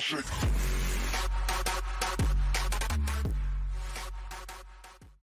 Shake.